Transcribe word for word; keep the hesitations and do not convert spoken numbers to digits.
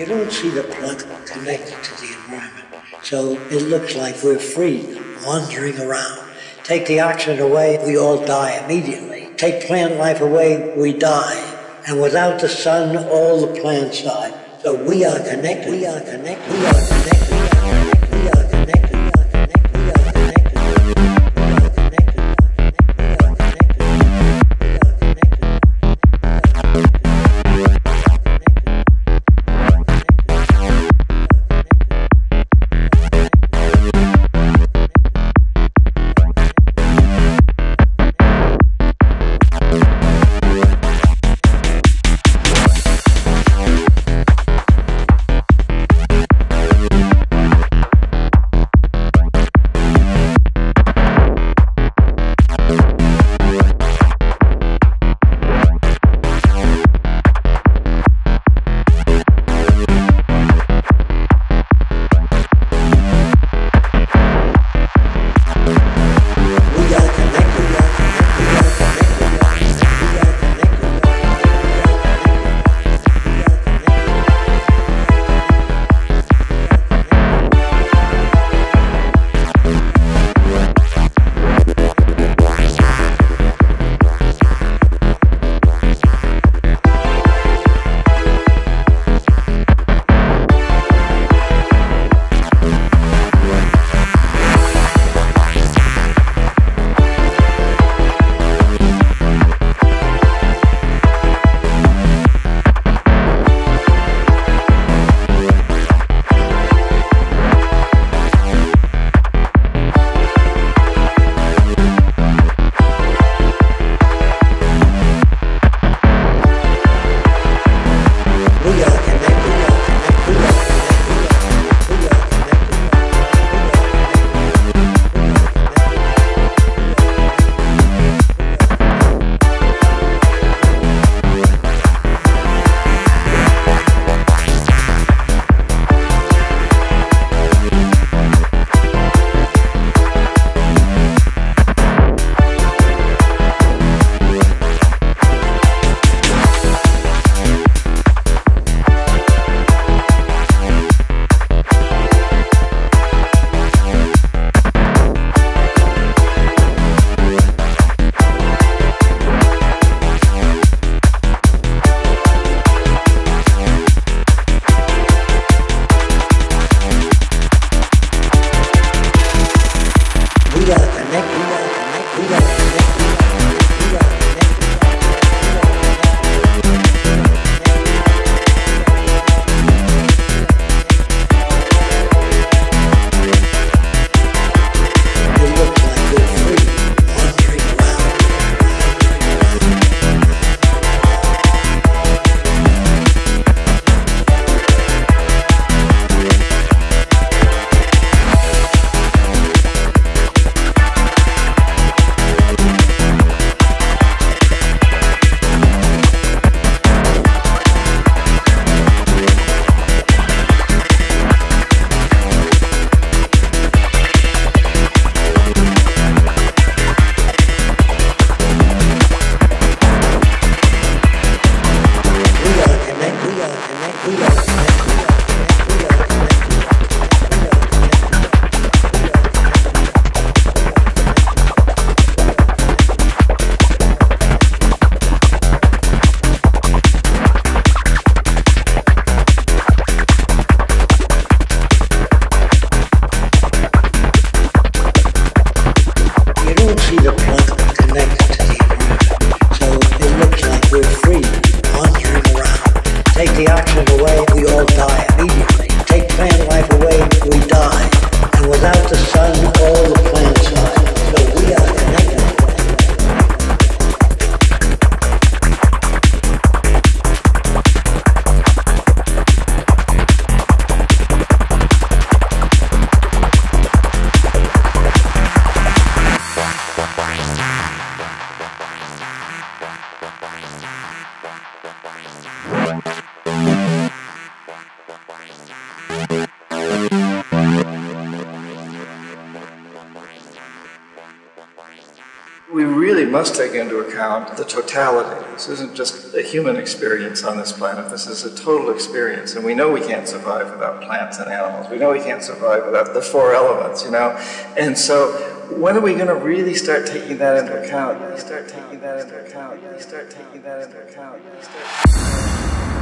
you don't see the plug connected to the environment. So it looks like we're free, wandering around. Take the oxygen away, we all die immediately. Take plant life away, we die. And without the sun, all the plants die. So we are connected, we are connected, we are connected. We'll be right back. we really must take into account the totality. This isn't just a human experience on this planet. This is a total experience. And we know we can't survive without plants and animals. We know we can't survive without the four elements, you know. And so when are we going to really start taking that into account? Really start taking that into account. Really start taking that into account. Really start taking that into account.